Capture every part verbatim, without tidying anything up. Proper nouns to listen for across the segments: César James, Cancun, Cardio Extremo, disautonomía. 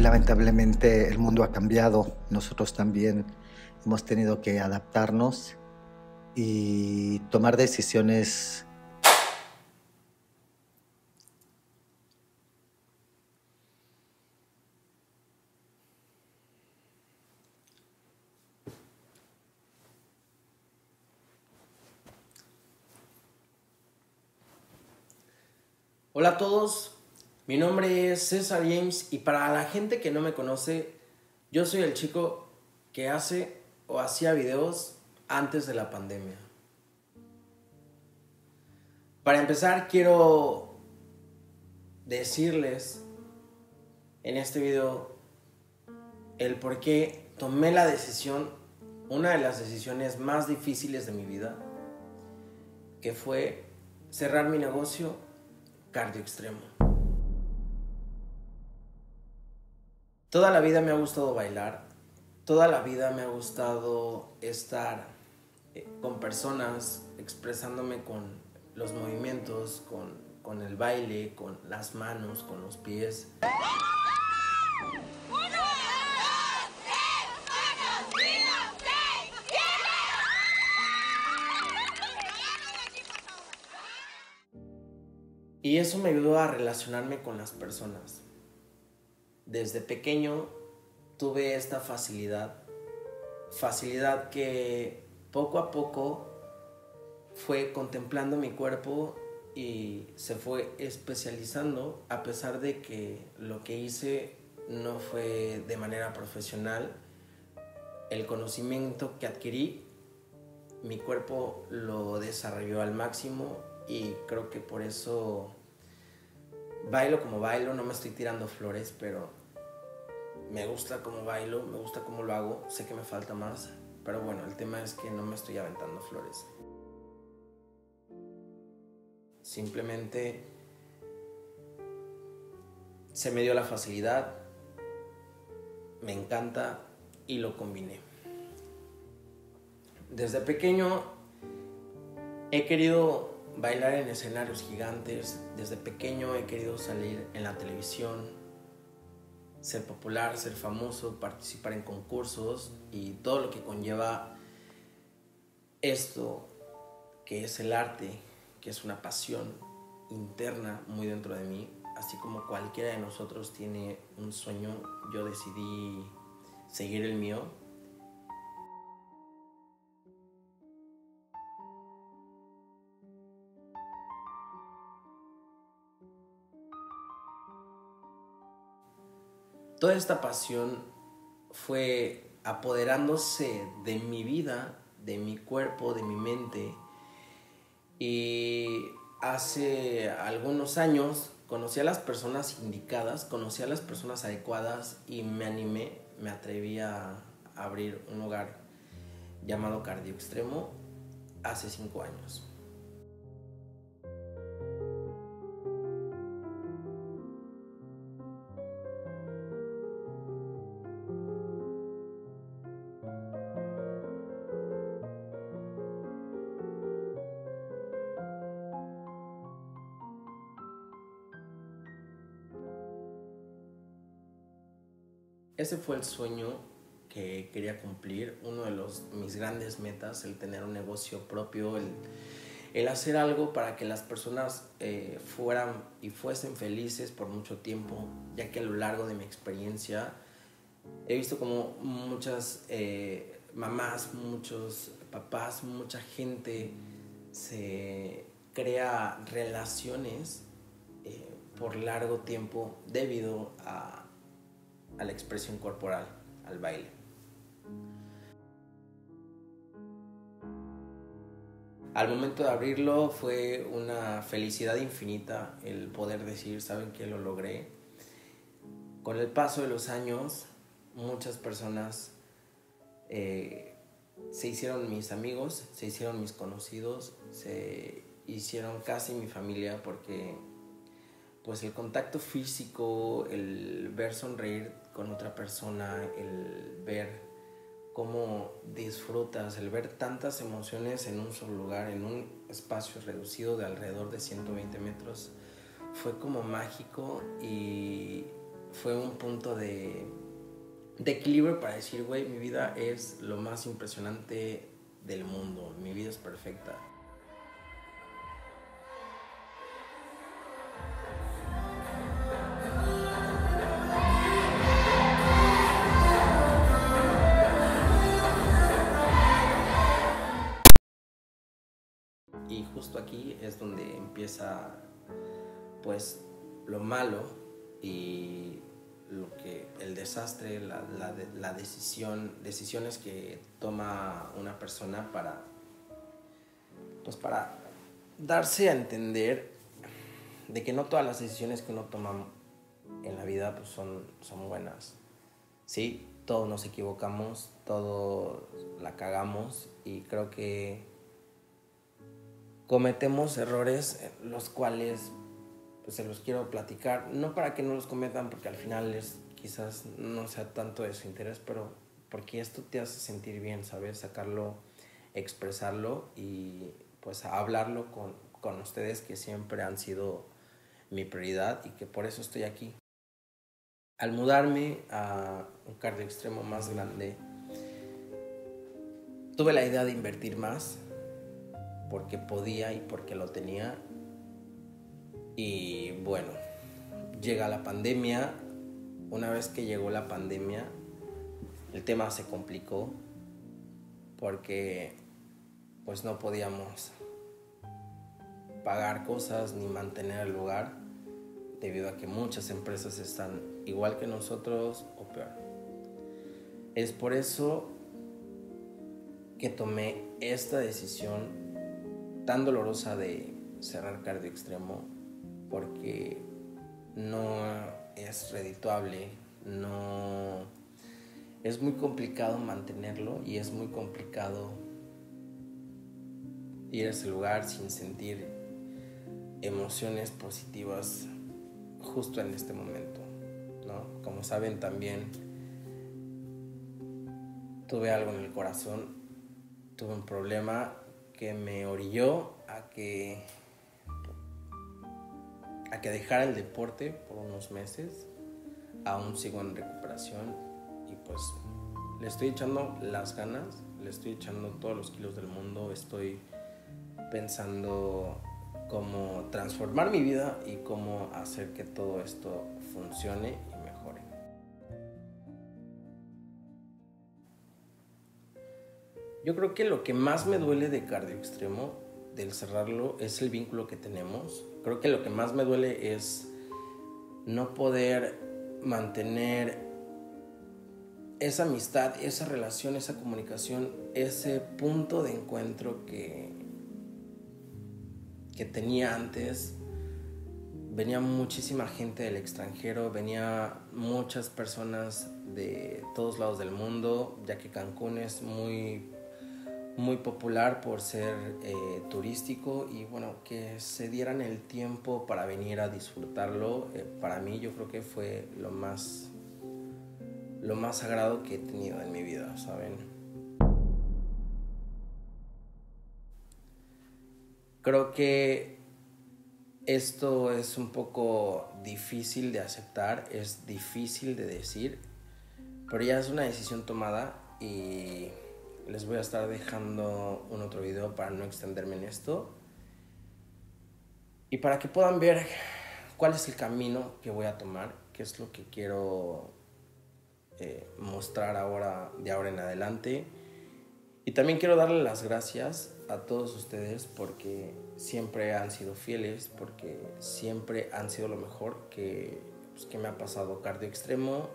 Hoy lamentablemente el mundo ha cambiado, nosotros también hemos tenido que adaptarnos y tomar decisiones. Hola a todos, mi nombre es César James y para la gente que no me conoce, yo soy el chico que hace o hacía videos antes de la pandemia. Para empezar, quiero decirles en este video el por qué tomé la decisión, una de las decisiones más difíciles de mi vida, que fue cerrar mi negocio Cardio Extremo. Toda la vida me ha gustado bailar, toda la vida me ha gustado estar con personas, expresándome con los movimientos, con, con el baile, con las manos, con los pies. Y eso me ayudó a relacionarme con las personas. Desde pequeño tuve esta facilidad, facilidad que poco a poco fue contemplando mi cuerpo y se fue especializando, a pesar de que lo que hice no fue de manera profesional. El conocimiento que adquirí, mi cuerpo lo desarrolló al máximo. Y creo que por eso bailo como bailo, no me estoy tirando flores, pero me gusta como bailo, me gusta como lo hago, sé que me falta más, pero bueno, el tema es que no me estoy aventando flores. Simplemente se me dio la facilidad, me encanta y lo combiné. Desde pequeño he querido bailar en escenarios gigantes, desde pequeño he querido salir en la televisión, ser popular, ser famoso, participar en concursos y todo lo que conlleva esto, que es el arte, que es una pasión interna muy dentro de mí. Así como cualquiera de nosotros tiene un sueño, yo decidí seguir el mío. Toda esta pasión fue apoderándose de mi vida, de mi cuerpo, de mi mente. Y hace algunos años conocí a las personas indicadas, conocí a las personas adecuadas y me animé, me atreví a abrir un lugar llamado Cardio Extremo hace cinco años. Ese fue el sueño que quería cumplir, uno de los, mis grandes metas, el tener un negocio propio, el, el hacer algo para que las personas eh, fueran y fuesen felices por mucho tiempo, ya que a lo largo de mi experiencia he visto como muchas eh, mamás, muchos papás, mucha gente se crea relaciones eh, por largo tiempo debido a a la expresión corporal, al baile. Al momento de abrirlo fue una felicidad infinita el poder decir, ¿saben qué? Lo logré. Con el paso de los años, muchas personas eh, se hicieron mis amigos, se hicieron mis conocidos, se hicieron casi mi familia, porque pues el contacto físico, el ver sonreír con otra persona, el ver cómo disfrutas, el ver tantas emociones en un solo lugar, en un espacio reducido de alrededor de ciento veinte metros, fue como mágico y fue un punto de, de equilibrio para decir, güey, mi vida es lo más impresionante del mundo, mi vida es perfecta. Y justo aquí es donde empieza, pues, lo malo y lo que, el desastre, la, la, la decisión, decisiones que toma una persona para, pues, para darse a entender de que no todas las decisiones que uno toma en la vida, pues, son, son buenas, ¿sí? Todos nos equivocamos, todos la cagamos y creo que cometemos errores, los cuales pues, se los quiero platicar, no para que no los cometan, porque al final es, quizás no sea tanto de su interés, pero porque esto te hace sentir bien, ¿sabes? Sacarlo, expresarlo y pues hablarlo con, con ustedes, que siempre han sido mi prioridad y que por eso estoy aquí. Al mudarme a un cardio extremo más grande, tuve la idea de invertir más, porque podía y porque lo tenía. Y bueno, llega la pandemia. Una vez que llegó la pandemia, el tema se complicó porque pues no podíamos pagar cosas ni mantener el lugar, debido a que muchas empresas están igual que nosotros o peor. Es por eso que tomé esta decisión tan dolorosa de cerrar Cardio Extremo, porque no es redituable, no es muy complicado mantenerlo y es muy complicado ir a ese lugar sin sentir emociones positivas justo en este momento, ¿no? Como saben, también tuve algo en el corazón, tuve un problema que me orilló a que, a que dejara el deporte por unos meses. Aún sigo en recuperación y pues le estoy echando las ganas, le estoy echando todos los kilos del mundo, estoy pensando cómo transformar mi vida y cómo hacer que todo esto funcione y mejore. Yo creo que lo que más me duele de Cardio Extremo, del cerrarlo, es el vínculo que tenemos. Creo que lo que más me duele es no poder mantener esa amistad, esa relación, esa comunicación, ese punto de encuentro que, que tenía antes. Venía muchísima gente del extranjero, venía muchas personas de todos lados del mundo, ya que Cancún es muy... muy popular por ser eh, turístico y bueno, que se dieran el tiempo para venir a disfrutarlo. Eh, para mí yo creo que fue lo más, lo más sagrado que he tenido en mi vida, ¿saben? Creo que esto es un poco difícil de aceptar, es difícil de decir, pero ya es una decisión tomada y les voy a estar dejando un otro video para no extenderme en esto y para que puedan ver cuál es el camino que voy a tomar, qué es lo que quiero eh, mostrar ahora, de ahora en adelante. Y también quiero darle las gracias a todos ustedes porque siempre han sido fieles, porque siempre han sido lo mejor que, pues, que me ha pasado. Cardio Extremo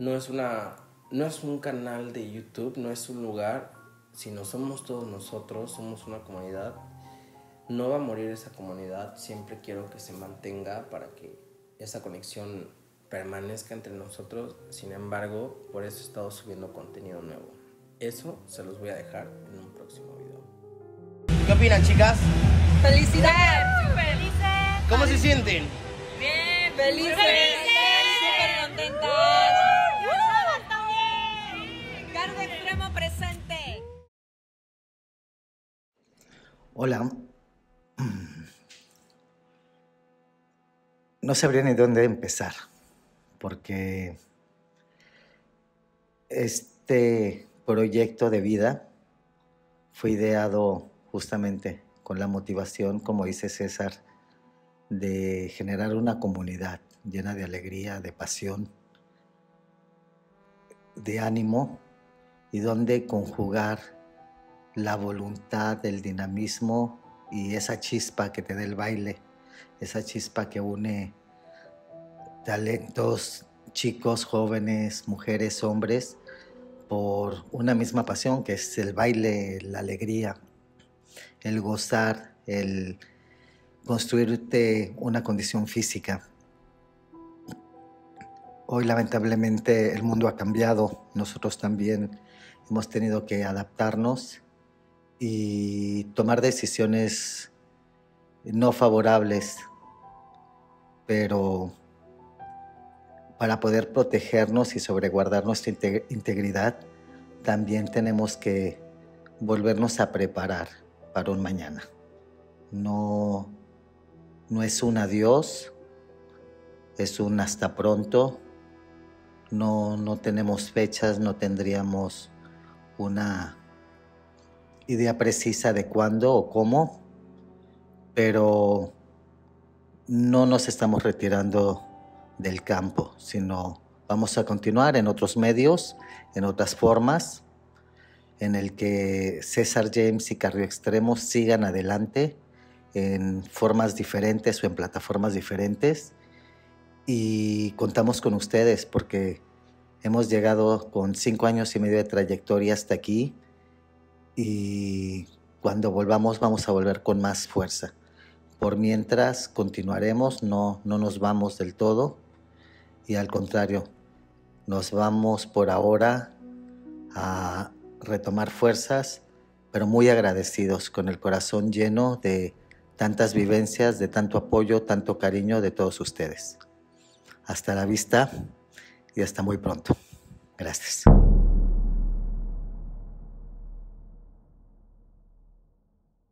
no es una... no es un canal de YouTube, no es un lugar, sino somos todos nosotros, somos una comunidad. No va a morir esa comunidad, siempre quiero que se mantenga para que esa conexión permanezca entre nosotros. Sin embargo, por eso he estado subiendo contenido nuevo. Eso se los voy a dejar en un próximo video. ¿Qué opinan, chicas? ¡Felicidades! ¡Felices! ¿Cómo se sienten? ¡Bien! ¡Felices! ¡Súper contentas! Hola, no sabría ni dónde empezar. porque este proyecto de vida fue ideado justamente con la motivación, como dice César, de generar una comunidad llena de alegría, de pasión, de ánimo, y donde conjugar la voluntad, el dinamismo y esa chispa que te da el baile, esa chispa que une talentos, chicos, jóvenes, mujeres, hombres, por una misma pasión que es el baile, la alegría, el gozar, el construirte una condición física. Hoy lamentablemente el mundo ha cambiado, nosotros también hemos tenido que adaptarnos y tomar decisiones no favorables, pero para poder protegernos y sobreguardar nuestra integridad, también tenemos que volvernos a preparar para un mañana. No, no es un adiós, es un hasta pronto. No, no tenemos fechas, no tendríamos una idea precisa de cuándo o cómo, pero no nos estamos retirando del campo, sino vamos a continuar en otros medios, en otras formas, en el que César James y Cardio Extremo sigan adelante en formas diferentes o en plataformas diferentes. Y contamos con ustedes porque hemos llegado con cinco años y medio de trayectoria hasta aquí, y cuando volvamos vamos a volver con más fuerza. Por mientras continuaremos, no, no nos vamos del todo, y al contrario, nos vamos por ahora a retomar fuerzas, pero muy agradecidos, con el corazón lleno de tantas vivencias, de tanto apoyo, tanto cariño de todos ustedes. Hasta la vista y hasta muy pronto. Gracias.